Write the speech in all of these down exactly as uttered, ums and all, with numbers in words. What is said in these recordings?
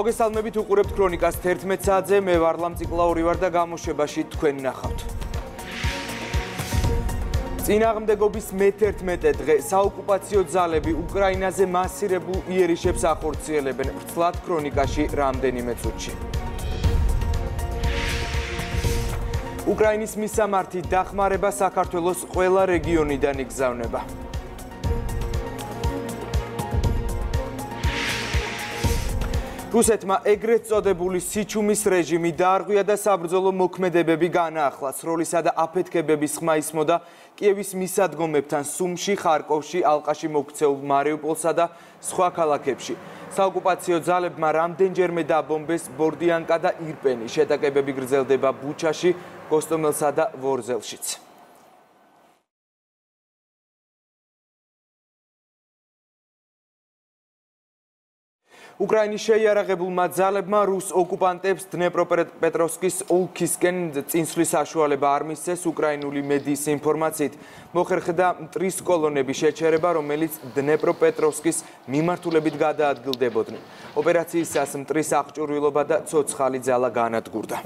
მოგესალმებით უყურებთ ქრონიკას თერთმეტ საათზე მე ვარ ლამწიკლაური ვარ და გამოშვებაში თქვენი ნახავთ. წინააღმდეგობის მე-თერთმეტე დღე საოკუპაციო ძალები უკრაინაზე მასირებულ იერიშებს ახორციელებენ. ვრცლად ქრონიკაში რამდენიმე წუთში. უკრაინის მისამართი დახმარება საქართველოს ყველა რეგიონიდან იგზავნება. რუსეთმა ეგრეთ წოდებული სიჩუმის რეჟიმი დაარღვია და საბრძოლო მოქმედებები განაახლას. როლისა და აფეთქებების ხმა ისმოდა კიევის მისადგომებთან სუმში, ხარკოვში, ალყაში მოქცეულ მარიუპოლსა და სხვა ქალაქებში. საოკუპაციო ძალებმა რამდენჯერმე დაბომბეს ბორდიანკა და ირპენი. შეტაკებები გრძელდება ბუჩაში, გოსტომელსა და ვორზელშიც. Ucrainișii შეიარაღებულმა ძალებმა რუს ოკუპანტებს დნეპროპეტროვსკის ოლქისკენ წინსვლის საშუალება არ მისცეს უკრაინული მედიის ინფორმაციით. მოხერხდა მტრის კოლონების შეჩერება, რომელიც დნეპროპეტროვსკის მიმართულებით გადაადგილდებოდნენ. ოპერაციისას მტრის აღჭურვილობა და ცოცხალი ძალა განადგურდა.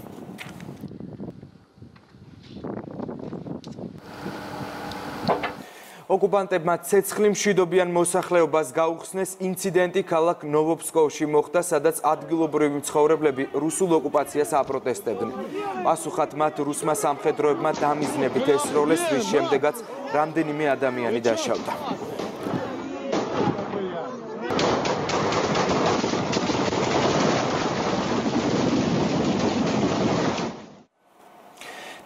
Ოკუპანტებმა ცეცხლი მშვიდობიან მოსახლეობას გაუხსნეს. ინციდენტი ქალაქ ნოვოფსკოვში მოხდა, სადაც ადგილობრივი მცხოვრებლები რუსულ ოკუპაციას აპროტესტებდნენ. პასუხად მათ რუსმა სამხედროებმა დამიზნებით ესროლეს, რის შემდეგაც რამდენიმე ადამიანი დაშავდა.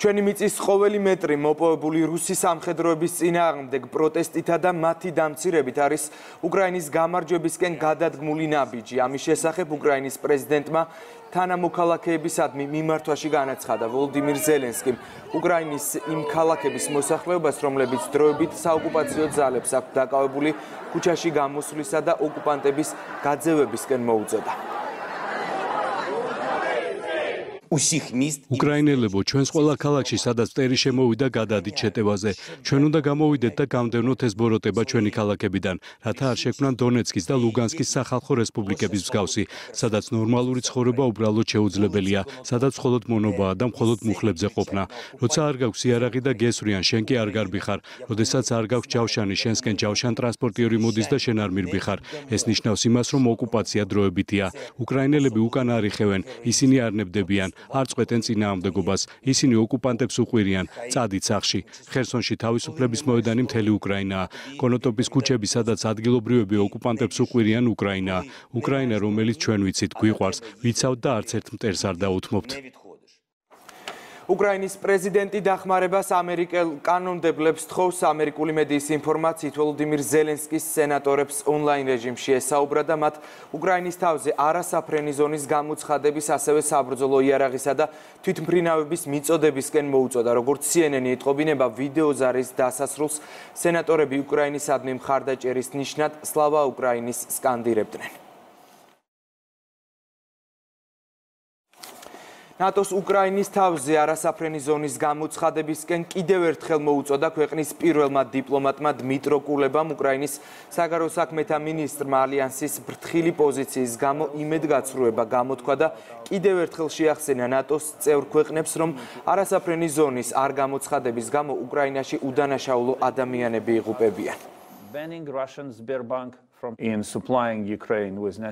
Ჩვენი მიწის ყოველი მეტრი მოპოვებული რუსის სამხედროების წინააღმდეგ პროტესტითა და მათი დამცირებით არის უკრაინის გამარჯვებისკენ გადადგმული ნაბიჯი. ამის შესახებ უკრაინის პრეზიდენტმა თანამოქალაქეებისადმი მიმართვაში განაცხადა ვოლოდიმირ ზელენსკიმ. უკრაინის იმ ქალაქების მოსახლეობას, რომლებიც დროებით საოკუპაციო ძალებს აქვს დაკავებული, ქუჩაში გამოსვლისა და ოკუპანტების გაძევებისკენ მოუწოდა. Ucrainelebo, ჩვენ ყველა ქალაქში, სადაც მტერი შემოვიდა, გადადით შეტევაზე. Ჩვენ უნდა გამოვიდეთ და გამდევნოთ ეს ბოროტება ჩვენი ქალაქებიდან, რათა არ შექმნან დონეცკის და ლუგანსკის სახალხო რესპუბლიკების მსგავსი, სადაც ნორმალური ცხოვრება უბრალოდ შეუძლებელია, სადაც მხოლოდ მონობაა და მხოლოდ მუხლებზე ყოფნა. Როცა არ გაქვს იარაღი და გესვრიან, შენ კი არ გარბიხარ. Როდესაც არ გაქვს ჯავშანი, შენსკენ ჯავშან ტრანსპორტიორი მოდის და შენ არ მირბიხარ. ეს ნიშნავს იმას, რომ ოკუპაცია დროებითია. Უკრაინელები უკან არ იხევენ, ისინი არ ნებდებიან. Არ წყვეტენ წინააღმდეგობას, ისინი ოკუპანტებს უყვირიან, წადით სახლში. Ხერსონში თავისუფლების მოედანი მთელი უკრაინაა. Კონოტოპის ქუჩები, სადაც ადგილობრივები ოკუპანტებს უყვირიან, უკრაინაა. Უკრაინა, რომელიც ჩვენ ვიცით, გვიყვარს, ვიცავთ და არც ერთ მტერს არ დაუთმობთ. Ucrainis prezidenti დახმარებას ამერიკელ კანონმდებლებს თხოვს. ამერიკული მედიის ინფორმაციით ვოლოდიმირ ზელენსკის სენატორებს ონლაინ რეჟიმში ესაუბრა და მათ უკრაინის თავზე არასაფრენი ზონის გამოცხადების, ასევე საბრძოლო იარაღისა და თვითმფრინავების მიწოდებისკენ მოუწოდა. Როგორც სი ენ ენ იტყობინება ვიდეოზარის დასასრულს, სენატორები უკრაინისადმი მხარდაჭერის ნიშნად სლავა უკრაინის სკანდირებდნენ. ნატოს უკრაინის თავზე არასაფრენი ზონის გამოცხადებისკენ კიდევ ერთხელ მოუწოდა ქვეყნის პირველმა დიპლომატმა დმიტრო კულებამ. უკრაინის საგარეო საქმეთა მინისტრმა ალიანსის ბრთხილი პოზიციის გამო იმედგაცრუება გამოთქვა და კიდევ ერთხელ შეახსენა ნატოს წევრ ქვეყნებს, რომ არასაფრენი ზონის არ გამოცხადების გამო უკრაინაში უდანაშაულო ადამიანები იღუპებიან.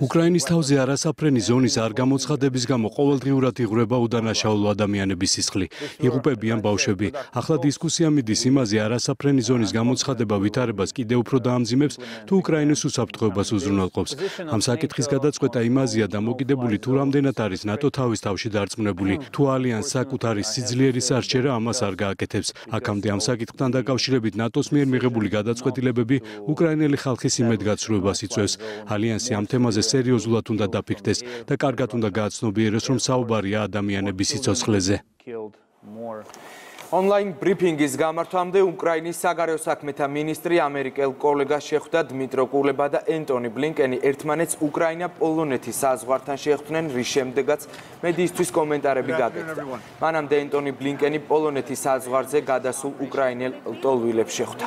Ucrainis თავზე არასაფრენი ზონის არ გამოცხადების გამო ყოველდღიურად იღვრება უდანაშაულო ადამიანების სისხლი. Იღუპებიან ბავშვები. Ახლა დისკუსია მიდის იმაზე, არასაფრენი ზონის გამოცხადება ვითარებას კიდევ უფრო დაამძიმებს თუ უკრაინის უსაფრთხოებას უზრუნველყოფს. Ამ საკითხის გადაწყვეტა იმაზეა დამოკიდებული, თუ რამდენად არის ნატო თავის თავში დარწმუნებული, თუ ალიანსს საკუთარი სიძლიერის არჩევა ამას არ გააკეთებს. Აქამდე ამ საკითხთან დაკავშირებით ნატოს მიერ მიღებული გადაწყვეტილებები უკრაინელი ხალხის იმედგაცრუებას იწვევს. ალიანსი ამ თემაზე სერიოზულად უნდა დაფიქრდეს და კარგად უნდა გააცნობიეროს, რომ საუბარია ადამიანების სიცოცხლეზე. Online briefing-ის გამართვამდე უკრაინის საგარეო საქმეთა მინისტრი ამერიკელ კოლეგას შეხვდა. დმიტრო კულება და ენტონი ბლინკენი ერთმანეთს უკრაინა-პოლონეთის საზღვართან შეხვდნენ, რის შემდეგაც მედიისთვის კომენტარები გაკეთდა. მანამდე ენტონი ბლინკენი პოლონეთის საზღვარზე გადასულ უკრაინელ ლტოლვილებს შეხვდა.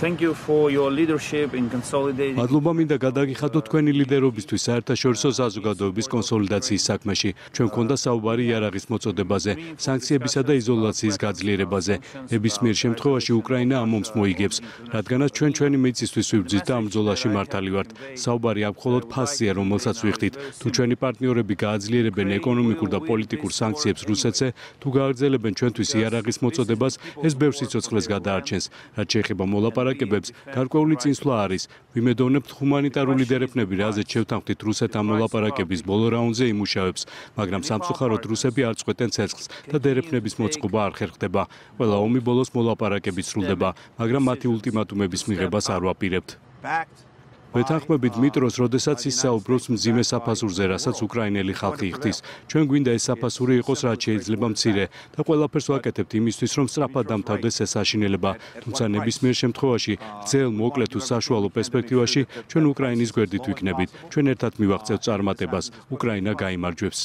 Thank you for your leadership in consolidating. Madluba minda gadagixatot tveni liderobistvis საერთაშორისო საზოგადოების კონსოლიდაციის საქმეში. Ჩვენ გვქონდა საუბარი იარაღის მოწოდებაზე, სანქციებისა და იზოლაციის გაძლიერებაზე. Ნებისმიერ შემთხვევაში უკრაინა ამ ომს მოიგებს, რადგანაც ჩვენ ჩვენი მიწისთვის ვიბრძვით და ამ ბრძოლაში მართალი ვართ. Საუბარი აქვს მხოლოდ ფასზე, რომელსაც ვიხდით. თუ ჩვენი პარტნიორები გააძლიერებენ ეკონომიკურ და პოლიტიკურ სანქციებს რუსეთზე, თუ გააგრძელებენ ჩვენთვის იარაღის მოწოდებას, ეს ბევრ სიცოცხლეს გადაარჩენს. Რაც შეეხება მოლაპარაკებებს, გარკვეული წინსვლა არის. Ვიმედოვნებთ ჰუმანიტარული დერეფნები, რაზეც შევთანხმდით რუსეთთან მოლაპარაკების ბოლო რაუნდზე იმუშავებს, მაგრამ სამწუხაროდ რუსები არ წყვეტენ ცეცხლს და დერეფნების მოწყობა არ ხერხდება. Ყველა ომი ბოლოს მოლაპარაკებით სრულდება, მაგრამ მათი ულტიმატუმების მიღებას არ ვაპირებთ. Ვეთანხმებით დიმიტროს, როდესაც ის საუბრობს მძიმე საფასურზე, რასაც უკრაინელი ხალხი იხდის. Ჩვენ გვინდა ეს საფასური იყოს რაც შეიძლება მცირე და ყველაფერს ვაკეთებთ იმისთვის, რომ სწრაფად დამთავრდეს ეს საშინელება. Თუმცა ნებისმიერ შემთხვევაში, ძელ მოკლე თუ საშუალო პერსპექტივაში, ჩვენ უკრაინის გვერდით ვიქნებით. ჩვენ ერთად მივაღწევთ წარმატებას. უკრაინა გაიმარჯვებს.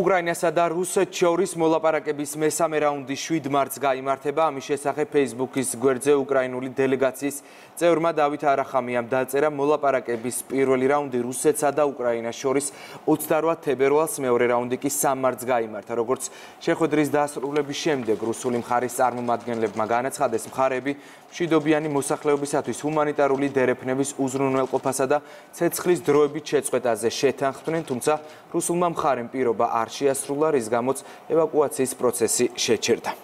უკრაინასა და რუსეთს შორის მოლაპარაკების მესამე რაუნდი შვიდ მარტს გაიმართება. ამის შესახებ Facebook-ის გვერდზე უკრაინული დელეგაციის წევრმა დავით არახამიამ დაწერა მოლაპარაკების პირველი რაუნდი რუსეთსა და უკრაინას შორის ოცდაოთხი თებერვალს, მეორე რაუნდი კი სამი მარტს გაიმართა. როგორც შეხვედრის დასრულების შემდეგ რუსული მხარის წარმომადგენლებმა განაცხადეს, მხარეები მშვიდობიანი მოსახლეობისათვის ჰუმანიტარული დერეფნების უზრუნველყოფასა და ცეცხლის დროებით შეწყვეტაზე შეთანხმდნენ, თუმცა რუსულმა მხარემ პირობა არ შეასრულა, რის გამოც ევაკუაციის პროცესი შეჩერდა.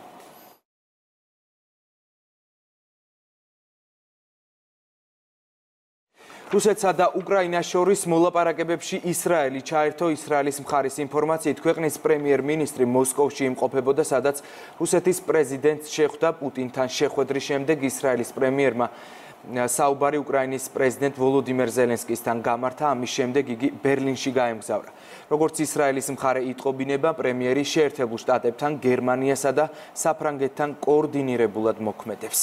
რუსეთსა და უკრაინას შორის მოლაპარაკებებში ისრაელი ჩაერთო. ისრაელის მხარის ინფორმაციით, ქვეყნის პრემიერ-მინისტრი მოსკოვში იმყოფებოდა, სადაც რუსეთის პრეზიდენტს შეხვდა. პუტინთან შეხვედრის შემდეგ ისრაელის პრემიერმა საუბარი უკრაინის პრეზიდენტ ვოლოდიმერ ზელენსკისთან გამართა. ამის შემდეგ იგი ბერლინში გაემგზავრა. როგორც ისრაელის მხარე იტყობინება, პრემიერი შეერთებულ შტატებთან, გერმანიასა და საფრანგეთთან კოორდინირებულად მოქმედებს.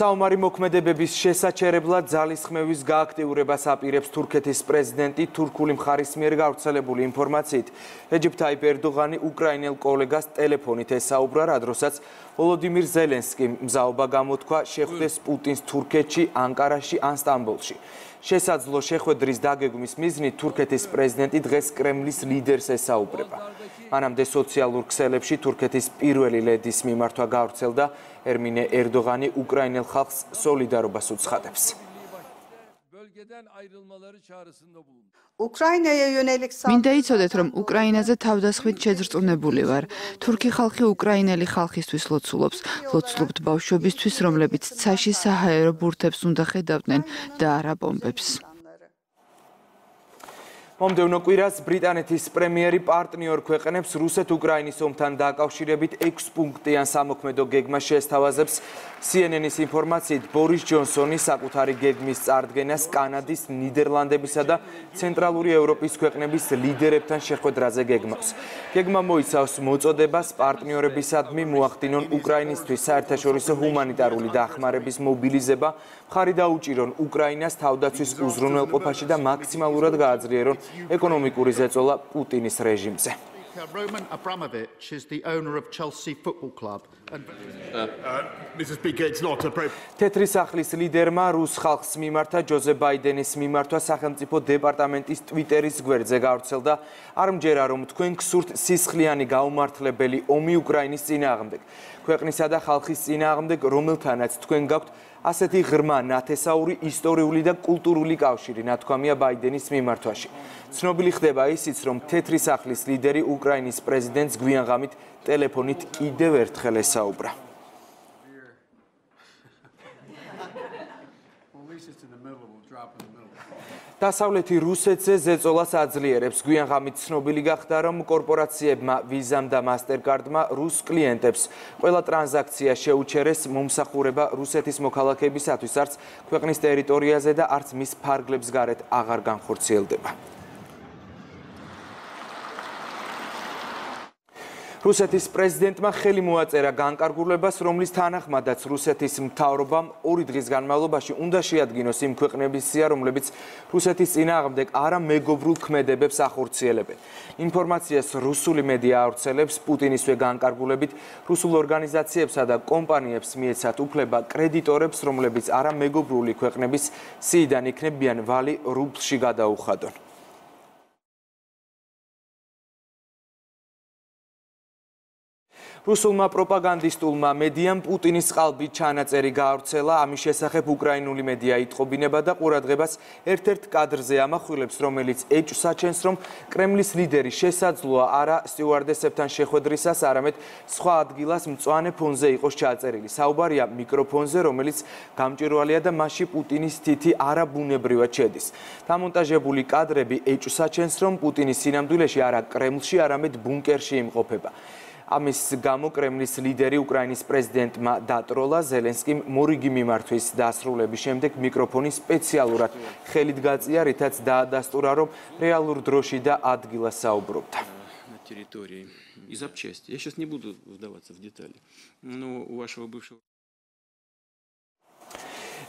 საომარი მოქმედებების შესაჩერებლად ძალისხმევის გააქტიურებას აპირებს თურქეთის პრეზიდენტი. თურქული მხარის მიერ გავრცელებული ინფორმაციით, რეჯეპ ტაიპ ერდოღანი უკრაინელ კოლეგას ტელეფონით ესაუბრა, რა დროსაც ვოლოდიმირ ზელენსკიმ მზაობა გამოთქვა შეხვდეს პუტინს თურქეთში, ანკარაში ან სტამბოლში. შესაძლო შეხვედრის დაგეგმის მიზნით თურქეთის პრეზიდენტი დღეს კრემლის ლიდერს ესაუბრება. მანამდე სოციალურ ქსელებში თურქეთის პირველი ლედის მიმართვა გავრცელდა. ერმინე ერდოღანი უკრაინელ ხალხს სოლიდარობას უცხადებს. Მინდა იცოდეთ, რომ უკრაინაზე თავდასხმით შეძრწუნებული ვარ. თურქი ხალხი უკრაინელი ხალხისთვის ლოცულობს. ლოცულობთ ბავშვებისთვის, რომლებიც ცაში საჰაერო ბურთებს უნდა ხედავდნენ და არა ბომბებს. მომდევნო კვირას ბრიტანეთის პრემიერი პარტნიორ ქვეყნებს რუსეთ-უკრაინის ომთან დაკავშირებით ექვსი პუნქტიან სამოქმედო გეგმა შესთავაზებს. სი ენ ენის ინფორმაციით, ბორის ჯონსონის საკუთარი გეგმის წარდგენას კანადის, ნიდერლანდებისა და ცენტრალური ევროპის ქვეყნების ლიდერებთან შეხვედრაზე გეგმავს. გეგმა მოიცავს მოწოდებას პარტნიორებისადმი მოახდინონ უკრაინისთვის საერთაშორისო ჰუმანიტარული დახმარების მობილიზება, მხარი დაუჭირონ უკრაინას თავდაცვის უზრუნველყოფაში და მაქსიმალურად გააძლიერონ ეკონომიკური ზეწოლა პუტინის რეჟიმზე. Roman Abramović is the owner of Chelsea Football Club. Missus Speaker, it's not appropriate. თეთრი სახლის ლიდერმა რუს ხალხს მიმართა. ჯოზე ბაიდენის მიმართვა სახელმწიფო დეპარტამენტის Twitter-ის გვერდზე გავრცელდა. არ მჯერა, რომ თქვენ გსურთ სისხლიანი გაუმართლებელი ომი უკრაინის წინააღმდეგ, ქვეყნისა და ხალხის წინააღმდეგ, რომელთანაც თქვენ გაქვთ ასეთი ღრმა, ნათესაური, ისტორიული და კულტურული კავშირი, ნათქვამია ბაიდენის მიმართვაში. Ცნობილი ხდება ისიც, რომ თეთრი სახლის ლიდერი უკრაინის პრეზიდენტს გვიან ღამით ტელეფონით კიდევ ერთხელ ესაუბრა. დასავლეთი რუსეთზე ზეწოლას აძლიერებს. გვიან ღამით ცნობილი გახდა, რომ კორპორაციებმა ვიზამ და მასტერკარდმა რუს კლიენტებს ყველა ტრანზაქცია შეუჩერეს. მომსახურება რუსეთის მოქალაქეებისათვის არც ქვეყნის ტერიტორიაზე და არც მის ფარგლებს გარეთ აღარ განხორციელდება. რუსეთის პრეზიდენტმა ხელი მოაწერა განკარგულებას, რომლის თანახმადაც რუსეთის მთავრობამ ორი დღის განმავლობაში უნდა შეადგინოს იმ ქვეყნების სია, რომლებიც რუსეთის წინააღმდეგ არა მეგობრულ ქმედებებს ახორციელებენ. Ინფორმაციას რუსული მედია ავრცელებს, პუტინისვე განკარგულებით რუსულ ორგანიზაციებსა და კომპანიებს მიეცათ უფლება კრედიტორებს, რომლებიც არა მეგობრული ქვეყნების სიიდან იქნებიან ვალი რუბლში გადაუხადონ. Rusulma propagandistulma mediam Putinis qalbi chanatseri gaartsela amis shesaheb ukrainuli media itqobineba da quraddebas ert-ert kadrze amaqvilebs romelits ეჭვს საჩენს რომ Kremlis lideri შესაძლოა არა სტიუარდესებთან შეხვედრისას არამედ სხვა ადგილას მწვანე ფონზე იყოს ჩაწერილი. Საუბარია მიკროფონზე, რომელიც გამჭირვალეა და მასში პუტინის თითი არაბუნებრივად შედის. Დამონტაჟებული კადრები ეჭვს საჩენს რომ პუტინი სინამდვილეში არა კრემლში, არამედ ბუნკერში იმყოფება. Ამის გამო კრემლის ლიდერი უკრაინის პრეზიდენტმა დატროლა, ზელენსკიმ მორიგი მიმართვის დასრულების შემდეგ მიკროფონი სპეციალურად ხელით გაწია, რითაც დაადასტურა, რომ რეალურ დროში და ადგილას საუბრობდა.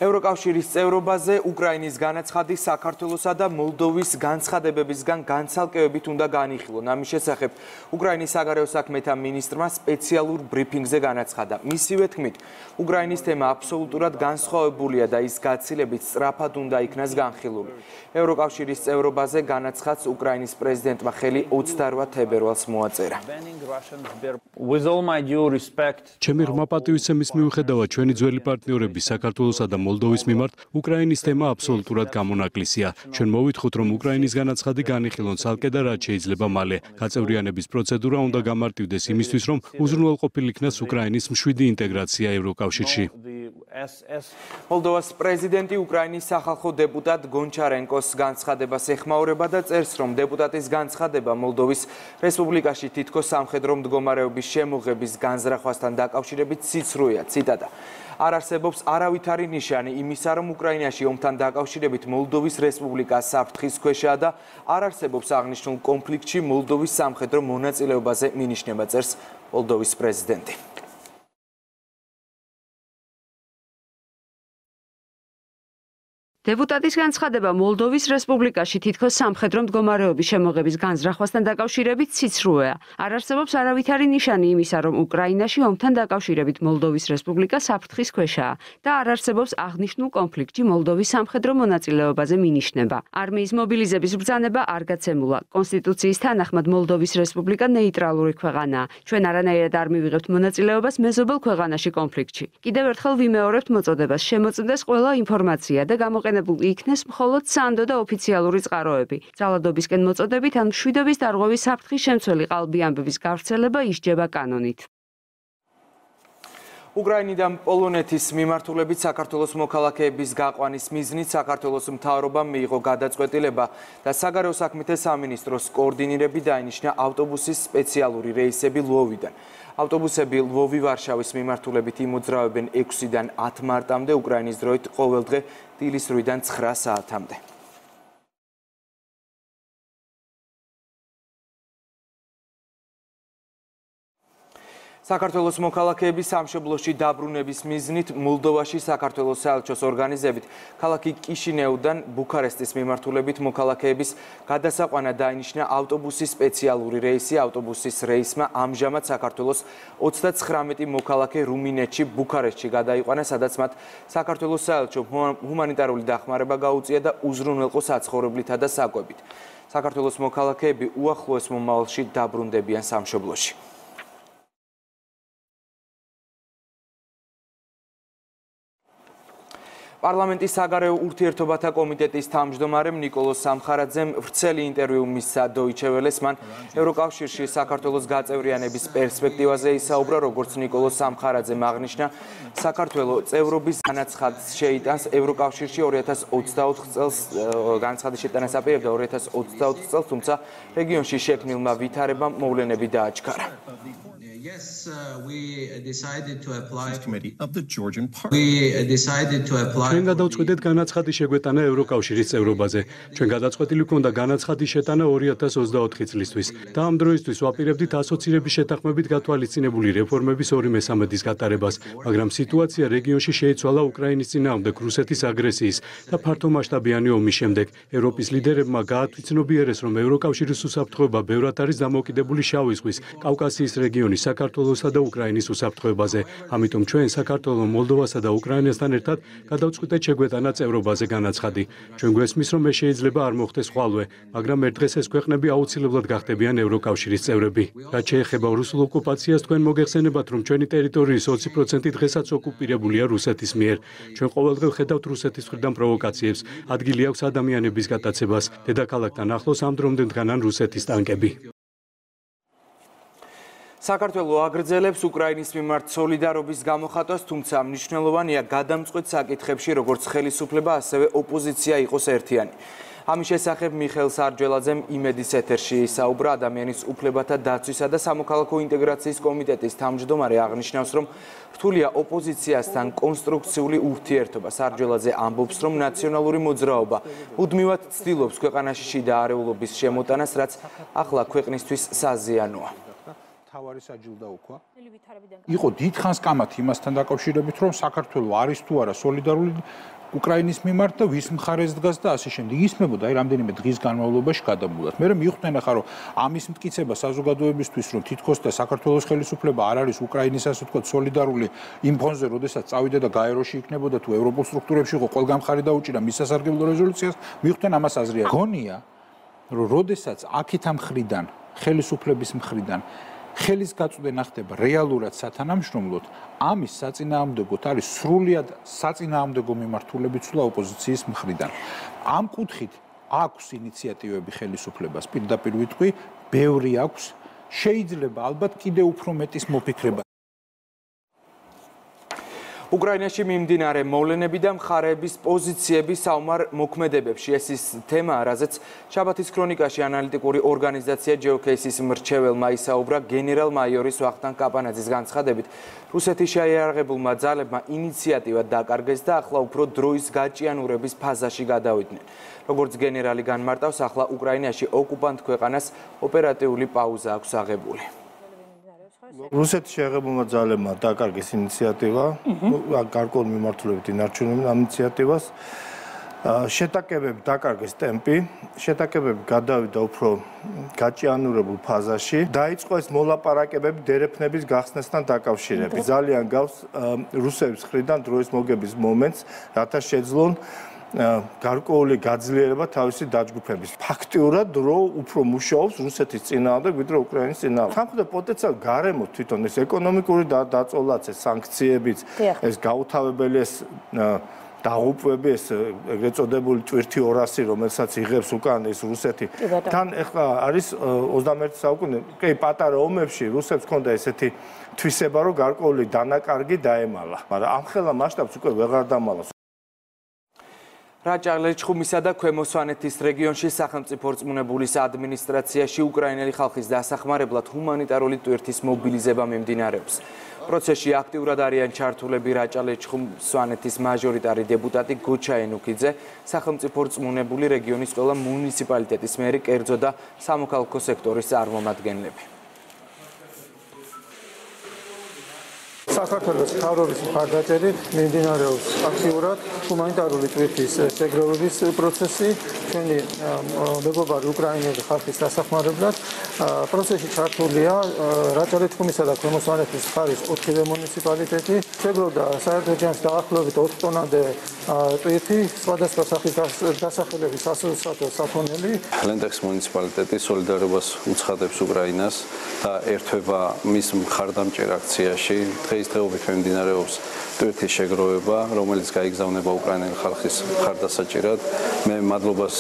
ევროკავშირის წევრობაზე უკრაინის განაცხადი საქართველოსა და მოლდოვის განცხადებებისგან განცალკევებით უნდა განიხილონ. ამის შესახებ უკრაინის საგარეო საქმეთა მინისტრმა სპეციალურ ბრიფინგზე განაცხადა. მისივე თქმით, უკრაინის თემა აბსოლუტურად განსხვავებულია და ის გაცილებით სწრაფად უნდა იქნას განხილული. ევროკავშირის წევრობაზე განაცხადს უკრაინის პრეზიდენტმა ხელი ოცდაერვე თებერვალს მოაწერა. Ჩემი ღრმა პატივისცემის მიუხედავად, ჩვენი ძველი პარტნიორები საქართველოსა და მოლდოვის მიმართ უკრაინის თემა აბსოლუტურად გამონაკლისია. Ჩვენ მოვითხოთ, რომ უკრაინის განაცხადი განიხილონ ცალკე და რაც შეიძლება მალე. Გაწევრიანების პროცედურა უნდა გამარტივდეს იმისთვის, რომ უზრუნველყოფილი იქნას უკრაინის მშვიდი ინტეგრაცია ევროკავშირში. მოლდოვას პრეზიდენტი უკრაინის სახალხო დეპუტატ გონჩარენკოს განცხადებას ეხმაურება და წერს, რომ დეპუტატის განცხადება მოლდოვის რესპუბლიკაში თითქოს სამხედრო მდგომარეობის შემოღების განზრახვასთან დაკავშირებით ციცროა. ციტატა. არ არსებობს არავითარი ნიშანი იმისა, რომ უკრაინაში ომთან დაკავშირებით მოლდოვის რესპუბლიკა საფრთხის ქვეშაა და არ არსებობს აღნიშნულ კონფლიქტში მოლდოვის სამხედრო მონაწილეობაზე მინიშნება, წერს მოლდოვის პრეზიდენტი. Დეპუტატის განცხადება მოლდოვის რესპუბლიკაში თითქოს სამხედრო მდგომარეობის შემოღების განზრახვასთან დაკავშირებით ციცროა. არ არსებობს არავითარი ნიშანი იმისა, რომ უკრაინაში ომთან დაკავშირებით მოლდოვის რესპუბლიკა საფრთხის ქვეშაა და არ არსებობს აღნიშნულ კონფლიქტში მოლდოვის სამხედრო მონაწილეობაზე მინიშნება. არმიის მობილიზების ბრძანება არ გაცემულა. კონსტიტუციის თანახმად მოლდოვის რესპუბლიკა ნეიტრალური ქვეყანაა. ჩვენ არანაირად არ მივიღებთ მონაწილეობას მეზობელ ქვეყანაში კონფლიქტში. Კიდევ ერთხელ ვიმეორებთ მოწოდებას შემოწმდეს ყველა ინფორმაცია და გამოყენებდეს იქნეს მხოლოდ სანდო და ოფიციალური წყაროები. Ძალადობისკენ მოწოდებით ან მშვიდობის დარღვევის საფრთხის შემცველი ყალბიამბების გავრცელება ისჯება კანონით. უკრაინიდან პოლონეთის მიმართულებით საქართველოს მოქალაქეების გაყვანის მიზნით საქართველოს მთავრობამ მიიღო გადაწყვეტილება და საგარეო საქმეთა სამინისტროს კოორდინირებით დაინიშნა ავტობუსის სპეციალური რეისები ლვოვიდან. Ავტობუსები ლვოვი-ვარშავის მიმართულებით იმოძრავებენ ექვსიდან ათამდე მარტამდე, უკრაინის დროით ყოველდღე დილის რვიდან ცხრა საათამდე. საქართველოს მოქალაქეები სამშობლოში დაბრუნების მიზნით მოლდოვაში საქართველოს საელჩოს ორგანიზებით ქალაქი კიშინევიდან ბუქარესტის მიმართულებით მოქალაქეების გადასაყვანა დაინიშნა ავტობუსის სპეციალური რეისი. ავტობუსის რეისმა ამჟამად საქართველოს ოცდაცხრამეტი მოქალაქე რუმინეთში, ბუქარესტში გადაიყვანა, სადაც მათ საქართველოს საელჩო ჰუმანიტარული დახმარება გაუწია და უზრუნველყო საცხოვრებლითა და საკვებით. საქართველოს მოქალაქეები უახლოეს მომავალში დაბრუნდებიან სამშობლოში. Parlamentis sagarev urtiertobata komitetis tamjdomarem Nicolae Samcharadze vrtseli interviu missa Deutsche Welle-sman Evrokavshirshi Sakartvelos gazevrianebis perspektivaze isaubra, rogorts Nicolae Samcharadze maghnishna Sakartvelo tsevrobis ganatskhadis sheitans Evrokavshirshi ორი ათას ოცდაოთხ წელს განცხადი შეტანას აპირებდა ორი ათას ოცდაოთხ წელს, თუმცა რეგიონში შექმნილმა ვითარებამ მოვლენები დააჩქარა. Yes, uh, we decided to apply committee of the Georgian Parliament. We decided to apply. Չնկատած կանացխատի շեգետանը եվրոկავშირից եվրոբაზე։ Չնկատած խատիլու կոնդա կանացխատի շետանը două mii douăzeci și patru-ից լիստուից։ Դա ამდրոյստույս ապիրևդիտ ասոցիերբի շետախմებით գաթվալիցինებული ռեֆորմების օրի մեսամդից կատարებას, მაგრამ սիտուացիա ռեգիոնի շեիցուալա Ուկրաինայի ցինամդեք ռուսეთის ագրեսիայից։ Դա փարթո մասշտաբյանի օմի շեմդեք Եվրոպის լիդերებმა գաթվիցնոբի երեսուն რომ եվրոկავშირի սուսափթղոյբա բևրատարից դամոկիդեբուլի շաուիսկուից Կավկասიის ռեգիոնի Սակարտոլոսա դա Ուկրաինայի սուսափթղոյբազ է, համիտում չեն Սակարտոլո Մոլդովասա դա Ուկրաինաստան երթատ կադաուցկուտե չեգվետանած եվրոբազե կանացխադի։ Չունգուես միսրոմ է შეიძლება արմողտես խալու է, მაგრამ երդղես էս քեղնები աուցիլվլդ գախտեբյան եվրոկავშირից ծևրები։ Դա չեխեբա ռուսուլ օկուպացիաս քեն մոգեղսեნება թրումչենի տերիտորիայի douăzeci la sută դղեսած օկուպիրებულია ռուսეთის միեր։ Չեն ყოვելդղ խետավ ռուսეთის խրդան պրովոկացիებს, ադգիլի აქვს ადამიანების կատացებას, դեդակալակտան ახლոս ამდրոմ դնդկանան ռուսეთის տանկები։ Sakartvelo agrzeleps Ukrainis mimart solidarobis gamoxatvas, tumtsa amnichnelovania gadamtsqvet sakitkhebshi, rogorts khelisupleba, aseve opozitsia iqos ertyani. Amis shesakeb Mihail Sarjelazem imedis etershi saubra adamyanis uplebatta datsvisa da samokalakho integratsiis komitetis tamjdomare aghnishnavs, rom rtulia opozitsiastan konstruktsiuli urtiertoba. Sarjelazem ambobs, rom nationaluri modzraoba udmivat tsilobs kveqanashi shida areulobis shemotanas, rats akhla kveqnistvis saziyanoa. Იყო დიდ ხანს იმასთან დაკავშირებით, რომ საქართველოს არის თუ არა солиდარული უკრაინის მიმართ და ვის მხარეს დგას და ასე შემდეგ. Ისმებოდა აი რამდენიმე დღის განმავლობაში გადამულად. Მე მივხვდნენ ახლა რომ ამის მტკიცება საზოგადოებისთვის, რომ თითქოს და საქართველოს ხელისუფლება არ არის უკრაინის ასე ვთქვათ солиდარული იმ ფონზე, როდესაც წავიდა და გაეროში იქნებოდა თუ ევროპულ სტრუქტურებში იყო, ყველგან მხარი დაუჭირა მისასარგებლო რეზოლუციას. მივხვდნენ ამას აზრი არ გონია, რომ როდესაც აქეთ ამ ხრიდან, ხელისუფლების მხრიდან ხელისგაწვდენ ახდება რეალურად სათანამშრომლოდ, ამის საწინააღმდეგოდ არის სრულიად საწინააღმდეგო მიმართულებით ცვლა ოპოზიციის მხრიდან. Ამ კუთხით აქვს ინიციატივები ხელისუფლებას, პირდაპირ ვიტყვი, ბევრი აქვს, შეიძლება ალბათ კიდევ უფრო მეტის მოფიქრება. Ucrainashi მიმდინარე მოვლენები და მხარეების პოზიციები საომარ მოქმედებებში. ეს ის თემაა, რაზეც შაბათის ქრონიკაში ანალიტიკური ორგანიზაცია ჯეოკეისის მრჩეველმა ისაუბრა გენერალ-მაიორის ვახტანგ კაპანაძის განცხადებით. რუსეთის შეიარაღებულმა ძალებმა ინიციატივა დაკარგეს და ახლა უფრო დროის გაჭიანურების ფაზაში გადავიდნენ. Როგორც გენერალი განმარტავს, ახლა უკრაინაში ოკუპანტ ქვეყანას ოპერატიული პაუზა აქვს აღებული. Rusetii შეღებულმა ძალებმა დაკარგეს ინიციატივა, გარკვეულ მიმართულებით ინარჩუნებდნენ ამ ინიციატივას. Შეტაკებები დაკარგეს ტემპი, შეტაკებები გადავიდა უფრო გაჭიანურებულ ფაზაში. Დაიწყო ეს მოლაპარაკებები დერეფნების გახსნასთან დაკავშირებით. Ძალიან გავს რუსების მხრიდან დროის მოგების მომენტს, რათა შეძლონ გარკვეული გაძლიერება თავისი დაჯგუფების. Ფაქტიურად დრო უფრო მუშაობს რუსეთის წინააღმდეგ, ვიდრე უკრაინის წინააღმდეგ. Ხამხდა პოტენციალ გარემო თვითონ ეს ეკონომიკური დაწოლაც, ეს სანქციებიც, ეს გაუთავებელი ეს დაღუპვები, ეს ეგრეთ წოდებული წვირთი ორასი, რომელსაც იღებს უკან ეს რუსეთი. თან ეხლა არის ოცდამეერთე საუკუნე, კი პატარა ომებში რუსებს ჰქონდა ესეთი თვისება, რომ გარკვეული დანაკარგი დაემალა, მაგრამ ამ ხელა მასშტაბს უკვე ვეღარ დამალავს. რაჭა-ლეჩხუმისა და ქვემოსვანეთის რეგიონში სახელმწიფოწმუნებულის ადმინისტრაციაში უკრაინელი ხალხის დასახმარებლად ჰუმანიტარული ტვირთის მობილიზება მიმდინარეობს. Პროცესში აქტიურად არიან ჩართულები რაჭა-ლეჩხუმ-სვანეთის მაჟორიტარი დეპუტატი გოჩაენუკიძე, სახელმწიფოწმუნებული რეგიონის ყველა მუნიციპალიტეტის მერი, კერძო და სამოქალაქო სექტორის წარმომადგენლები. Საქართველოს მთავრობის მხარდაჭერი მიმდინარეობს აქტიურად ჰუმანიტარული ტვირთის შეგროვების პროცესი, ჩვენი მეგობარი უკრაინელი ხალხის დასახმარებლად. Პროცესში ჩართულია რაჭა-ლეჩხუმისა და ქვემოსვანეთის მხარის ოთხივე მუნიციპალიტეტი. შეგროვდა საერთო ჯამს დაახლოებით ოთხ ტონამდე ტვირთი, სხვადასხვა სახის დასახელების სასურსათო საქონელი. ლენტეხის მუნიციპალიტეტი სოლიდარობას უცხადებს უკრაინას და ერთვება მის მხარდამჭერ აქციაში. დღეისდღეობით მიმდინარეობს ტვირთის შეგროვება, რომელიც გაიგზავნება უკრაინელი ხალხის მხარდასაჭერად. მე მადლობას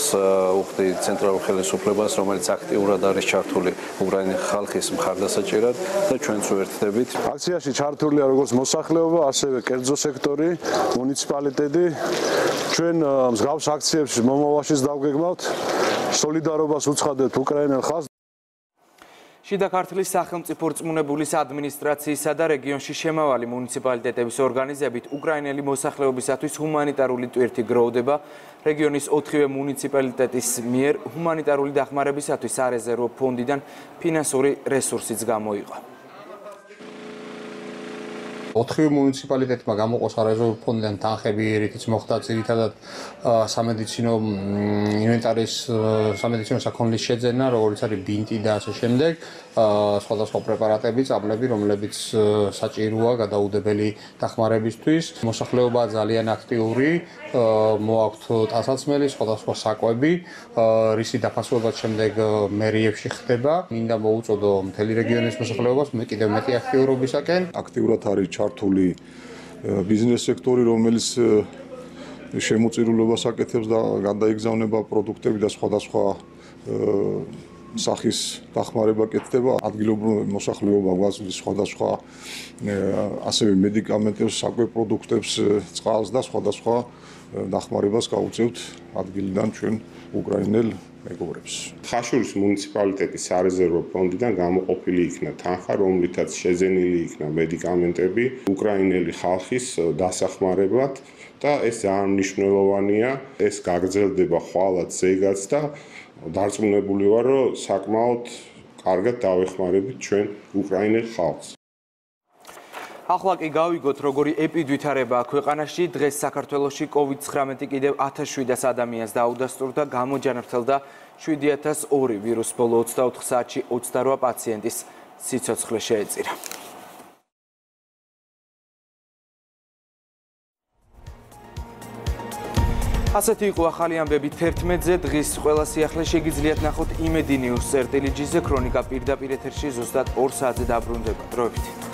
უხდი ცენტრალურ ხელისუფლებას, რომელიც აქტიურად არის ჩართული უკრაინელი ხალხის მხარდასაჭერად და ჩვენც უერთდებით. აქციაში ჩართულია როგორც მოსახლეობა, ასევე კერძო სექტორი, მუნიციპალიტეტი. ჩვენ მსგავს აქციებს მომავალშიც დავგეგმავთ, სოლიდარობას უცხადებთ უკრაინელ ხალხს. შიდაქართლის სახელმწიფოწმუნებულის ადმინისტრაციისა და რეგიონში შემავალი მუნიციპალიტეტების ორგანიზებით უკრაინელი მოსახლეობისათვის ჰუმანიტარული ტვირთი გროვდება. რეგიონის ოთხივე მუნიციპალიტეტის მიერ ჰუმანიტარული დახმარებისათვის სარეზერვო ფონდიდან ფინანსური რესურსიც გამოიყო. Otrui municipalități, ma gamo osarezul fondul tanxebi eritici moxtați samedicino inventaris samedicino saconli ședzena rogolicari binti da se shemdeg სხვადასხვა პრეპარატებიც, აბლები, რომლებიც საჭიროა გადაუდებელი დახმარებისთვის. Მოსახლეობა ძალიან აქტიური, მოაქვთ ტასაცმელი, სხვადასხვა საკვები, რისი დაფასებაც შემდეგ მერიებში ხდება. მინდა მოუწოდო მთელი რეგიონის მოსახლეობას მე კიდევ მეტი აქტიურობისაკენ. Აქტიურად არის ჩართული ბიზნეს სექტორი, რომელიც შემოწირულობას აკეთებს და გადაიგზავნება პროდუქტები და სხვადასხვა სახის დახმარება კეთდება ადგილობრივ მოსახლეობა გვაწვდის სხვადასხვა ასევე მედიკამენტებს, საკვებ პროდუქტებს, წყალს და სხვადასხვა დახმარებას გაუწევთ ადგილიდან ჩვენ უკრაინელ მეგობრებს. ხაშურის მუნიციპალიტეტის სარეზერვო ფონდიდან გამოყოფილი იქნა თანხა, რომლითაც შეძენილი იქნა მედიკამენტები უკრაინელი ხალხის დასახმარებლად და ეს ძალიან მნიშვნელოვანია. ეს გაგრძელდება ხვალაც ზეგაც და დარწმუნებული ვარ, რომ საკმაოდ კარგად დავეხმარებით ჩვენ უკრაინელ ხალხს. Ახლა კი გავიგოთ, როგორი ეპიდვითარება ქვეყანაში. დღეს საქართველოში კოვიდ-19 კიდევ ათას შვიდას ადამიანს დაუდასტურდა, გამოჯანმრთელდა შვიდი ათას ორი ვირუსი. ბოლო ოცდაოთხ საათში ოცდაორვა პაციენტის სიცოცხლე შეეწირა. Aseti cu axalian bebi tertmedze დღის ყველა სიახლეში გიძლიათ ნახოთ იმედინიუს წერტილიჯიზე ქრონიკა პირდაპირ ეთერში ზუსტად ორ საათზე დაბრუნდება. დროებით.